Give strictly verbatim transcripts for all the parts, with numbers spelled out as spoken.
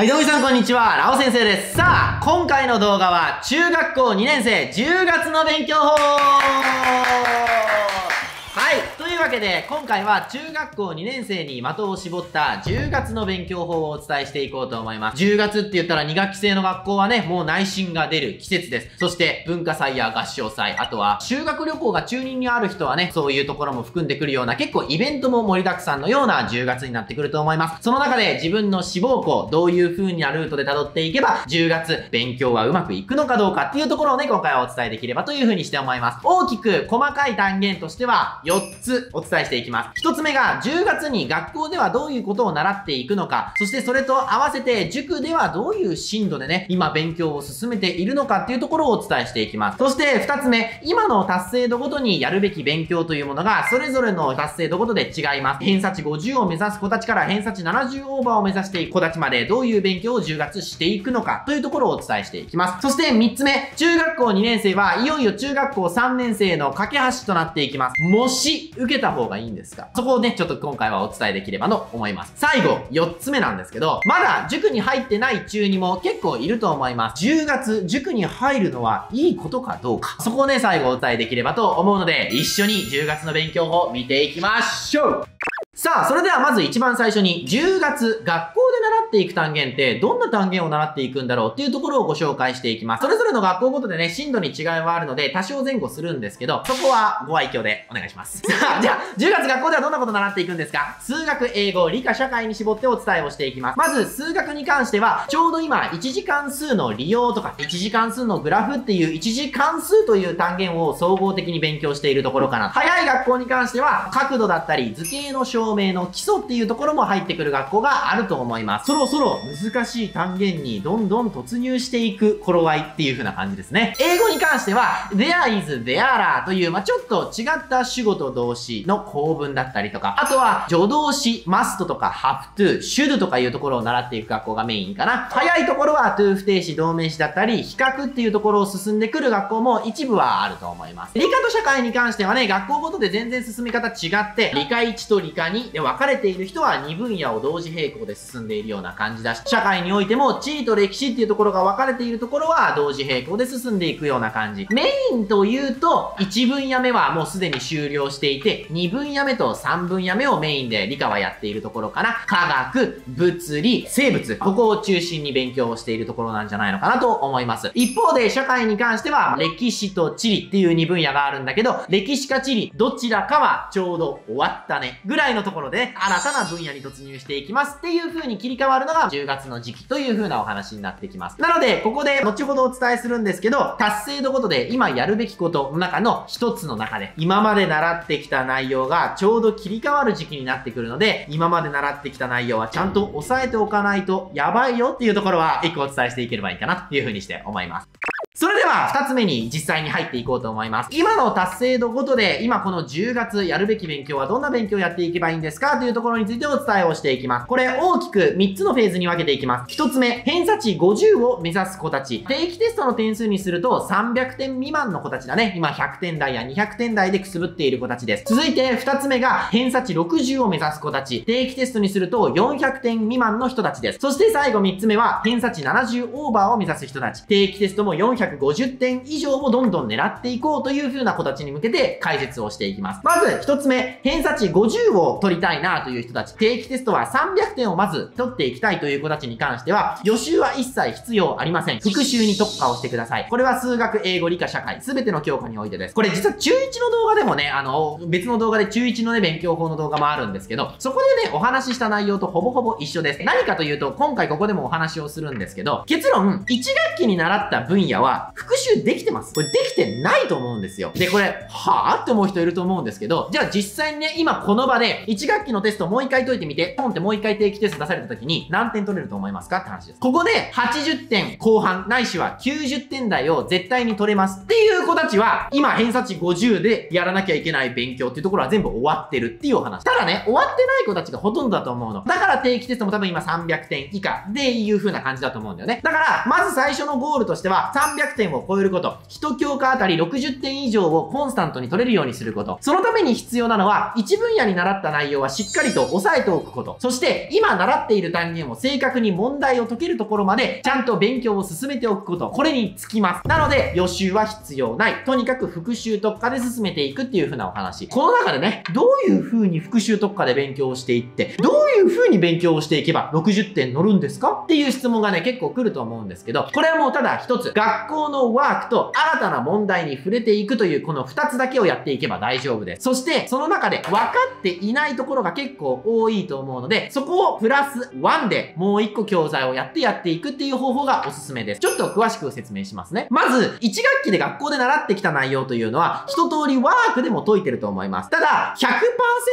はい、どうもみなさんこんにちは、ラオ先生です。さあ、今回の動画は中学校にねん生じゅうがつの勉強法はい、というわけで今回は中学校にねん生に的を絞ったじゅうがつの勉強法をお伝えしていこうと思います。じゅうがつって言ったらに学期制の学校はね、もう内申が出る季節です。そして文化祭や合唱祭、あとは修学旅行が中ににある人はね、そういうところも含んでくるような結構イベントも盛りだくさんのようなじゅうがつになってくると思います。その中で自分の志望校、どういう風なルートで辿っていけばじゅうがつ勉強はうまくいくのかどうかっていうところをね、今回はお伝えできればという風にして思います。大きく細かい単元としてはよっつお伝えしていきます。一つ目がじゅうがつに学校ではどういうことを習っていくのか、そしてそれと合わせて塾ではどういう進度でね、今勉強を進めているのかっていうところをお伝えしていきます。そして二つ目、今の達成度ごとにやるべき勉強というものがそれぞれの達成度ごとで違います。偏差値ごじゅうを目指す子たちから偏差値ななじゅうオーバーを目指していく子たちまでどういう勉強をじゅうがつしていくのかというところをお伝えしていきます。そして三つ目、中学校にねん生はいよいよ中学校さんねん生の架け橋となっていきます。もし受けた方がいいんですか？そこをね、ちょっと今回はお伝えできればと思います。最後、よっつめなんですけど、まだ塾に入ってない中にも結構いると思います。じゅうがつ、塾に入るのはいいことかどうか。そこをね、最後お伝えできればと思うので、一緒にじゅうがつの勉強法を見ていきましょう。さあ、それではまず一番最初に、じゅうがつ、学校で習っていく単元って、どんな単元を習っていくんだろうっていうところをご紹介していきます。それぞれの学校ごとでね、進度に違いはあるので、多少前後するんですけど、そこはご愛嬌でお願いします。さあ、じゃあ、じゅうがつ学校ではどんなことを習っていくんですか？数学、英語、理科、社会に絞ってお伝えをしていきます。まず、数学に関しては、ちょうど今、いちじかんすうの利用とか、いちじかんすうのグラフっていう、いちじかんすうという単元を総合的に勉強しているところかな。早い学校に関しては、角度だったり、図形の証明の基礎っていうところも入ってくる学校があると思います。そろそろ難しい単元にどんどん突入していく頃合いっていう風な感じですね。英語に関しては there is there are という、まあ、ちょっと違った主語と動詞の構文だったりとか、あとは助動詞 must とか have to、should とかいうところを習っていく学校がメインかな。早いところは to 不定詞動名詞だったり比較っていうところを進んでくる学校も一部はあると思います。理科と社会に関してはね、学校ごとで全然進み方違って、理科いちと理科にで分かれている人はに分野を同時並行で進んでいるような感じだし、社会においても地理と歴史っていうところが分かれているところは同時並行で進んでいくような感じ。メインというといち分野目はもうすでに終了していて、に分野目とさん分野目をメインで理科はやっているところかな。科学、物理、生物、ここを中心に勉強をしているところなんじゃないのかなと思います。一方で社会に関しては歴史と地理っていうに分野があるんだけど、歴史か地理どちらかはちょうど終わったねぐらいのところで新たな分野に突入していきますっていう風に切り替わるのがじゅうがつの時期という風なお話になってきます。なのでここで後ほどお伝えするんですけど、達成度ごとで今やるべきことの中の一つの中で今まで習ってきた内容がちょうど切り替わる時期になってくるので、今まで習ってきた内容はちゃんと押さえておかないとやばいよっていうところは一個お伝えしていければいいかなという風にして思います。それでは二つ目に実際に入っていこうと思います。今の達成度ごとで今このじゅうがつやるべき勉強はどんな勉強をやっていけばいいんですかというところについてお伝えをしていきます。これ大きくみっつのフェーズに分けていきます。ひとつめ、偏差値ごじゅうを目指す子たち。定期テストの点数にするとさんびゃくてん未満の子たちだね。今ひゃくてんだいやにひゃくてんだいでくすぶっている子たちです。続いてふたつめが偏差値ろくじゅうを目指す子たち。定期テストにするとよんひゃくてん未満の人たちです。そして最後みっつめは偏差値ななじゅうオーバーを目指す人たち。定期テストもよんひゃくごじゅってん以上をどんどん狙っていこうという風な子たちに向けて解説をしていきます。まずひとつめ、偏差値ごじゅうを取りたいなという人たち。定期テストはさんびゃくてんをまず取っていきたいという子たちに関しては、予習は一切必要ありません。復習に特化をしてください。これは数学、英語、理科、社会、すべての教科においてです。これ実は中いちの動画でもね、あの、別の動画で中いちのね、勉強法の動画もあるんですけど、そこでね、お話しした内容とほぼほぼ一緒です。何かというと、今回ここでもお話をするんですけど、結論、いち学期に習った分野は、復習できてます。これできてないと思うんですよ。で、これ、はぁって思う人いると思うんですけど、じゃあ実際にね、今この場で、いち学期のテストをもう一回解いてみて、ポンってもう一回定期テスト出された時に、何点取れると思いますかって話です。ここで、はちじゅってんこう半、ないしはきゅうじゅってんだいを絶対に取れますっていう子たちは、今偏差値ごじゅうでやらなきゃいけない勉強っていうところは全部終わってるっていうお話。ただね、終わってない子たちがほとんどだと思うの。だから定期テストも多分今さんびゃくてんいかでいう風な感じだと思うんだよね。だから、まず最初のゴールとしては、300さんびゃくてんを超えること、いち教科あたりろくじゅってん以上をコンスタントに取れるようにすること。そのために必要なのは、一分野に習った内容はしっかりと押さえておくこと。そして、今習っている単元を正確に問題を解けるところまで、ちゃんと勉強を進めておくこと。これにつきます。なので、予習は必要ない。とにかく復習特化で進めていくっていう風なお話。この中でね、どういう風に復習特化で勉強をしていって、どういう風に勉強をしていけばろくじゅってん乗るんですかっていう質問がね、結構来ると思うんですけど、これはもうただ一つ、学校のワークと新たな問題に触れていくというこのふたつだけをやっていけば大丈夫です。そして、その中で分かっていないところが結構多いと思うので、そこをプラスワンでもういっこ教材をやってやっていくっていう方法がおすすめです。ちょっと詳しく説明しますね。まず、いち学期で学校で習ってきた内容というのは、一通りワークでも解いてると思います。ただ、ひゃくパー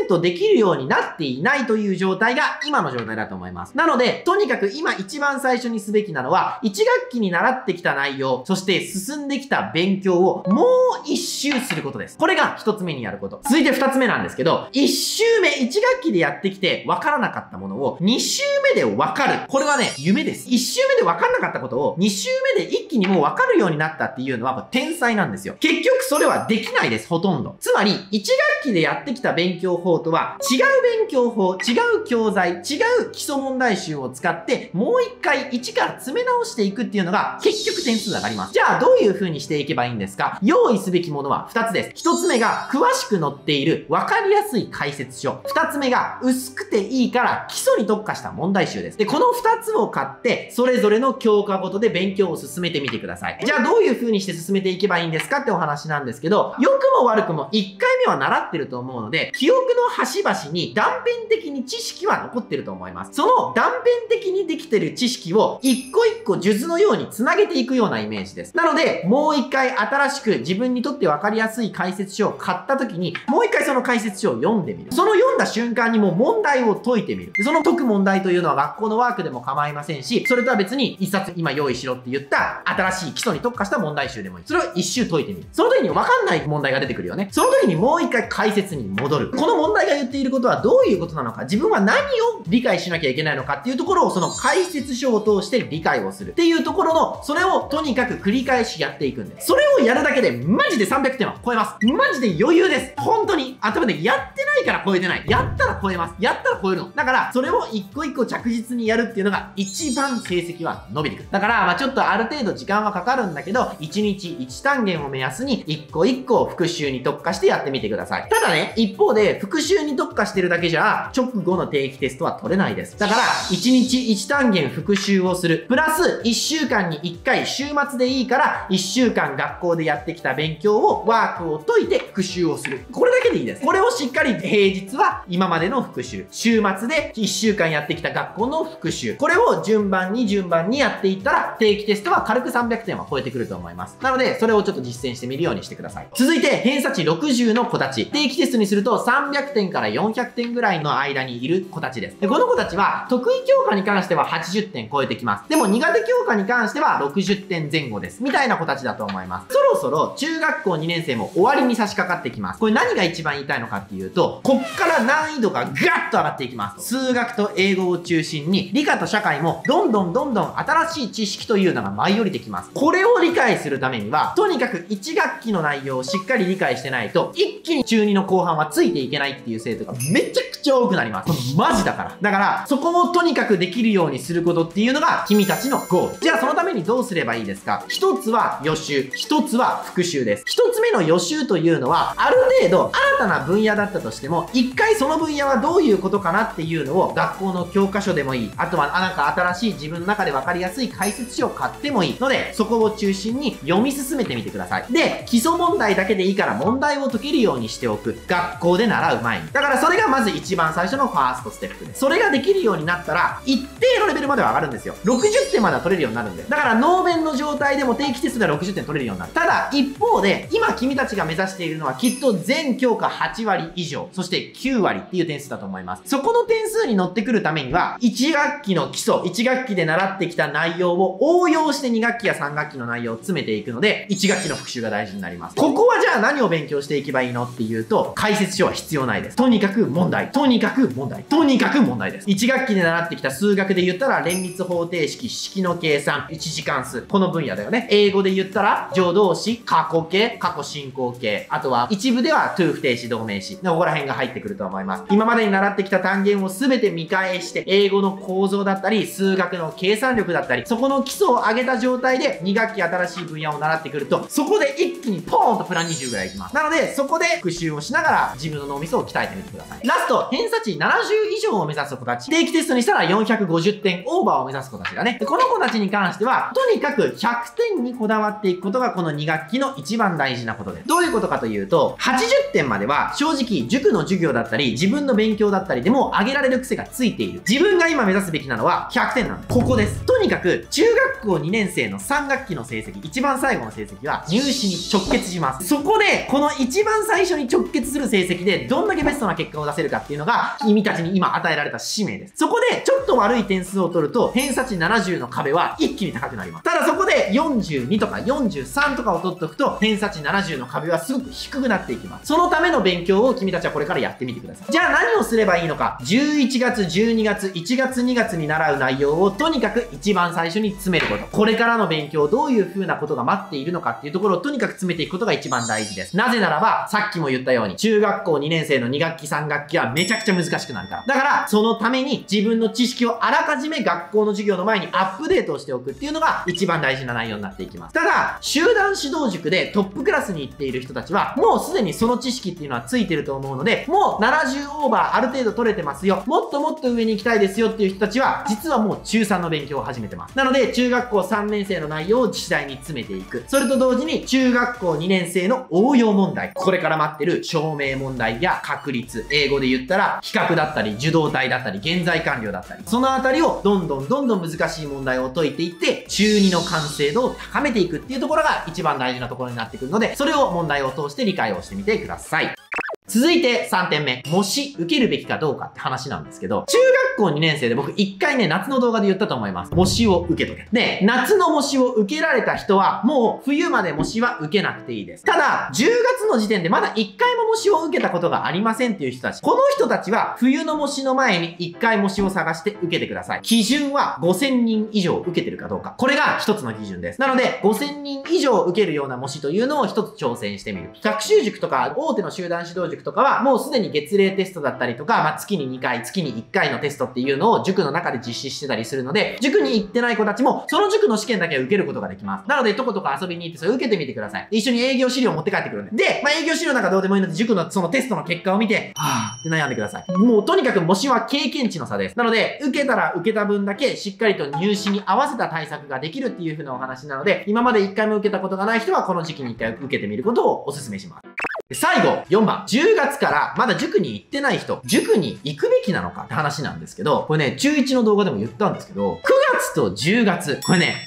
セント できるようになっていないという状態が今の状態だと思います。なので、とにかく今一番最初にすべきなのは、いち学期に習ってきた内容、そして進んできた勉強をもう一周することです。これが一つ目にやること。続いて二つ目なんですけど、一周目、一学期でやってきて分からなかったものを、二周目で分かる。これはね、夢です。一周目で分かんなかったことを、二周目で一気にもう分かるようになったっていうのは、天才なんですよ。結局それはできないです、ほとんど。つまり、一学期でやってきた勉強法とは、違う勉強法、違う教材、違う基礎問題集を使って、もう一回一から詰め直していくっていうのが、結局点数が上がります。じゃあ、どういう風にしていけばいいんですか？用意すべきものはふたつです。ひとつめが、詳しく載っている分かりやすい解説書。ふたつめが、薄くていいから基礎に特化した問題集です。で、このふたつを買って、それぞれの教科ごとで勉強を進めてみてください。じゃあ、どういう風にして進めていけばいいんですかってお話なんですけど、良くも悪くもいっかいめは習ってると思うので、記憶の端々に断片的に知識は残ってると思います。その断片的にできてる知識を一個一個数珠のように繋げていくようなイメージです。なので、もう一回新しく自分にとって分かりやすい解説書を買った時に、もう一回その解説書を読んでみる。その読んだ瞬間にもう問題を解いてみる。その解く問題というのは学校のワークでも構いませんし、それとは別に一冊今用意しろって言った新しい基礎に特化した問題集でもいい。それを一周解いてみる。その時に分かんない問題が出てくるよね。その時にもう一回解説に戻る。この問題が言っていることはどういうことなのか、自分は何を理解しなきゃいけないのかっていうところをその解説書を通して理解をするっていうところの、それをとにかく繰り返しやっていくんです。それをやるだけでマジでさんびゃくてんは超えます。マジで余裕です。本当に頭でやってないから超えてない。やったら超えます。やったら超えるの。だから、それを一個一個着実にやるっていうのが一番成績は伸びてくる。だから、まあちょっとある程度時間はかかるんだけど、いちにちいち単元を目安に一個一個復習に特化してやってみてください。ただね、一方で復習に特化してるだけじゃ直後の定期テストは取れないです。だから、いちにちいち単元復習をする。プラス、いっしゅうかんにいっかい週末でいいから、いっしゅうかん学校でやってきた勉強をワークを解いて復習をする。これだけでいいです。これをしっかり平日は今までの復習。週末でいっしゅうかんやってきた学校の復習。これを順番に順番にやっていったら、定期テストは軽くさんびゃくてんは超えてくると思います。なので、それをちょっと実践してみるようにしてください。続いて、偏差値ろくじゅうの子たち。定期テストにするとさんびゃくてんからよんひゃくてんぐらいの間にいる子たちです。で、この子たちは、得意教科に関してははちじゅってん超えてきます。でも、苦手教科に関してはろくじゅってんぜん後です。みたいな子たちだと思います。そろそろ、中学校にねんせいも終わりに差し掛かってきます。これ何が一番言いたいのかっていうと、こっから難易度がガッと上がっていきます。数学と英語を中心に、理科と社会もどんどんどんどん新しい知識というのが舞い降りてきます。これを理解するためには、とにかくいち学期の内容をしっかり理解してないと、一気に中にの後半はついていけないっていう生徒がめちゃくちゃ多くなります。これマジだから。だから、そこをとにかくできるようにすることっていうのが、君たちのゴール。じゃあそのためにどうすればいいですか？一つは予習、一つは復習です。一つ目の予習というのは、ある程度新たな分野だったとしても、一回その分野はどういうことかなっていうのを学校の教科書でもいい。あとはなんか新しい自分の中で分かりやすい解説書を買ってもいいので、そこを中心に読み進めてみてください。で、基礎問題だけでいいから問題を解けるようにしておく。学校で習う前に。だからそれがまず一番最初のファーストステップです。それができるようになったら、一定のレベルまでは上がるんですよ。ろくじゅってんまでは取れるようになるんで。だから能面の状態でも定期テストではろくじゅってん取れるようになる。ただ、一方で、今君たちが目指しているのはきっと全教科はちわり以上、そしてきゅうわりっていう点数だと思います。そこの点数に乗ってくるためには、いち学期の基礎、いち学期で習ってきた内容を応用してに学期やさん学期の内容を詰めていくので、いち学期の復習が大事になります。ここはじゃあ何を勉強していけばいいのっていうと、解説書は必要ないです。とにかく問題、とにかく問題、とにかく問題です。いち学期で習ってきた数学で言ったら連立方程式、式の計算、一次関数、この分野アだよね。英語で言ったら、助動詞、過去形、過去進行形、あとは一部では to 不定詞、動名詞、ここら辺が入ってくると思います。今までに習ってきた単元を全て見返して、英語の構造だったり、数学の計算力だったり、そこの基礎を上げた状態でに学期新しい分野を習ってくると、そこで一気にポーンとプランにじゅうぐらいいきます。なので、そこで復習をしながら自分の脳みそを鍛えてみてください。ラスト、偏差値ななじゅういじょうを目指す子たち。定期テストにしたらよんひゃくごじゅってんオーバーを目指す子たちだね。この子たちに関しては、とにかくひゃくてんにこだわっていくことがこのに学期の一番大事なことです。どういうことかというと、はちじゅってんまでは正直塾の授業だったり、自分の勉強だったりでも上げられる癖がついている。自分が今目指すべきなのはひゃくてんなんです。ここです。とにかく、中学校にねんせいのさんがっきの成績、一番最後の成績は入試に直結します。そこで、この一番最初に直結する成績でどんだけベストな結果を出せるかっていうのが、君たちに今与えられた使命です。そこで、ちょっと悪い点数を取ると、偏差値ななじゅうの壁は一気に高くなります。ただそこでよんじゅうにとかよんじゅうさんとかを取っておくと、偏差値ななじゅうの壁はすごく低くなっていきます。そのための勉強を君たちはこれからやってみてください。じゃあ何をすればいいのか。じゅういちがつ、じゅうにがつ、いちがつ、にがつに習う内容をとにかく一番最初に詰めること。これからの勉強、どういう風なことが待っているのかっていうところをとにかく詰めていくことが一番大事です。なぜならば、さっきも言ったように、中学校にねんせいのに学期、さん学期はめちゃくちゃ難しくなるから。だから、そのために自分の知識をあらかじめ学校の授業の前にアップデートをしておくっていうのが一番大事な内容になっていきます。ただ、集団指導塾でトップクラスに行っている人たちは、もうすでにその知識っていうのはついてると思うので、もうななじゅうオーバーある程度取れてますよ。もっともっと上に行きたいですよっていう人たちは、実はもう中さんの勉強を始めてます。なので、中学校さんねんせいの内容を次第に詰めていく。それと同時に、中学校にねんせいの応用問題。これから待ってる証明問題や確率。英語で言ったら、比較だったり、受動体だったり、現在完了だったり。そのあたりを、どんどんどんどん難しい問題を解いていって、中にの完成度を高めていくっていうところが一番大事なところになってくるので、それを問題を通して理解をしてみてください。続いてさんてんめ。模試受けるべきかどうかって話なんですけど、中学校にねんせいで僕いっかいね、夏の動画で言ったと思います。模試を受けとけ。で、夏の模試を受けられた人は、もう冬まで模試は受けなくていいです。ただ、じゅうがつの時点でまだいっかいも模試を受けたことがありませんっていう人たち。この人たちは、冬の模試の前にいっかい模試を探して受けてください。基準はごせんにんいじょう受けてるかどうか。これが一つの基準です。なので、ごせんにんいじょう受けるような模試というのを一つ挑戦してみる。学習塾とか、大手の集団指導塾とかはもうすでに月例テストだったりとか、まあ、月ににかい、月にいっかいのテストっていうのを塾の中で実施してたりするので、塾に行ってない子たちもその塾の試験だけは受けることができます。なので、とことか遊びに行ってそれ受けてみてください。一緒に営業資料持って帰ってくるんで。で、まあ、営業資料なんかどうでもいいので、塾のそのテストの結果を見て、はぁーって悩んでください。もうとにかく模試は経験値の差です。なので、受けたら受けた分だけしっかりと入試に合わせた対策ができるっていう風なお話なので、今までいっかいも受けたことがない人はこの時期にいっかい受けてみることをお勧めします。最後、よんばん。じゅうがつからまだ塾に行ってない人、塾に行くべきなのかって話なんですけど、これね、ちゅういちの動画でも言ったんですけど、くがつとじゅうがつ、これね、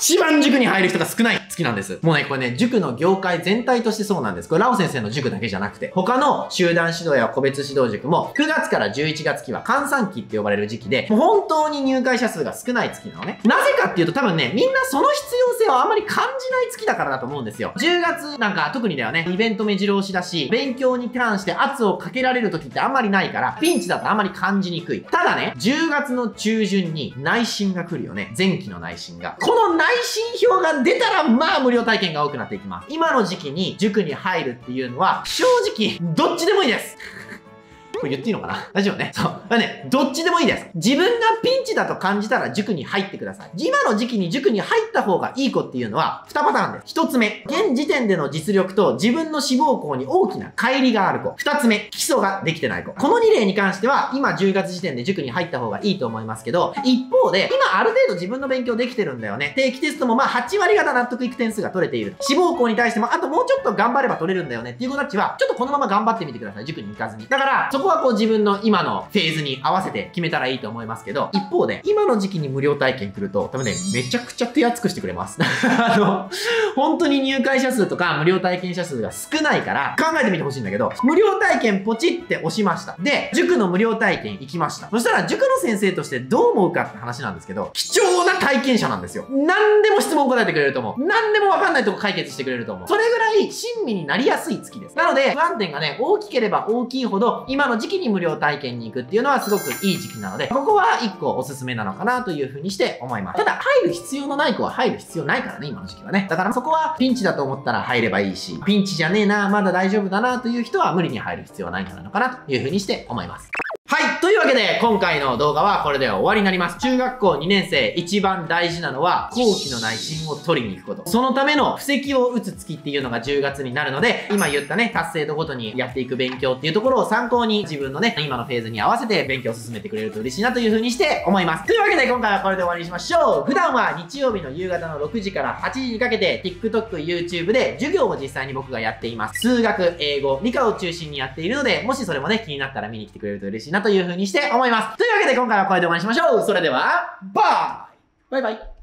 一番塾に入る人が少ない月なんです。もうね、これね、塾の業界全体としてそうなんです。これ、ラオ先生の塾だけじゃなくて、他の集団指導や個別指導塾も、くがつからじゅういちがつきは閑散期って呼ばれる時期で、もう本当に入会者数が少ない月なのね。なぜかっていうと、多分ね、みんなその必要性をあんまり感じない月だからだと思うんですよ。じゅうがつなんか特にだよね、イベント目白押しだし、勉強に関して圧をかけられる時ってあんまりないから、ピンチだとあんまり感じにくい。ただね、じゅうがつの中旬に内申が来るよね。前期の内申が。この内内申票が出たら、まあ無料体験が多くなっていきます。今の時期に塾に入るっていうのは、正直、どっちでもいいです。これ言っていいのかな？大丈夫ね。そう。だからね、どっちでもいいです。自分がピンチだと感じたら塾に入ってください。今の時期に塾に入った方がいい子っていうのはにパターンです。ひとつめ、現時点での実力と自分の志望校に大きな乖離がある子。ふたつめ、基礎ができてない子。このにれいに関しては、今じゅうがつ時点で塾に入った方がいいと思いますけど、一方で、今ある程度自分の勉強できてるんだよね。定期テストもまあはちわりがた納得いく点数が取れている。志望校に対しても、あともうちょっと頑張れば取れるんだよねっていう子たちは、ちょっとこのまま頑張ってみてください。塾に行かずに。だから、そこはこう自分の今のフェーズに合わせて決めたらいいと思いますけど、一方で、今の時期に無料体験来ると、多分ね、めちゃくちゃ手厚くしてくれます。あの、本当に入会者数とか無料体験者数が少ないから、考えてみてほしいんだけど、無料体験ポチって押しました。で、塾の無料体験行きました。そしたら、塾の先生としてどう思うかって話なんですけど、貴重な体験者なんですよ。何でも質問を答えてくれると思う。何でもわかんないとこ解決してくれると思う。それぐらい親身になりやすい月です。なので、不安点がね、大きければ大きいほど、今のの時期に無料体験に行くっていうのはすごくいい時期なので、ここは一個おすすめなのかなというふうにして思います。ただ、入る必要のない子は入る必要ないからね、今の時期はね。だからそこはピンチだと思ったら入ればいいし、ピンチじゃねえな、まだ大丈夫だなという人は無理に入る必要はないんじゃないのかなというふうにして思います。はい。というわけで、今回の動画はこれで終わりになります。中学校にねんせい、一番大事なのは、後期の内申を取りに行くこと。そのための布石を打つ月っていうのがじゅうがつになるので、今言ったね、達成度ごとにやっていく勉強っていうところを参考に、自分のね、今のフェーズに合わせて勉強を進めてくれると嬉しいなというふうにして思います。というわけで、今回はこれで終わりにしましょう。普段は日曜日の夕方のろくじからはちじにかけて、TikTok、YouTube で授業を実際に僕がやっています。数学、英語、理科を中心にやっているので、もしそれもね、気になったら見に来てくれると嬉しいなというふうにして思います。というわけで今回はこれでお会いしましょう。それでは、バイバイバイ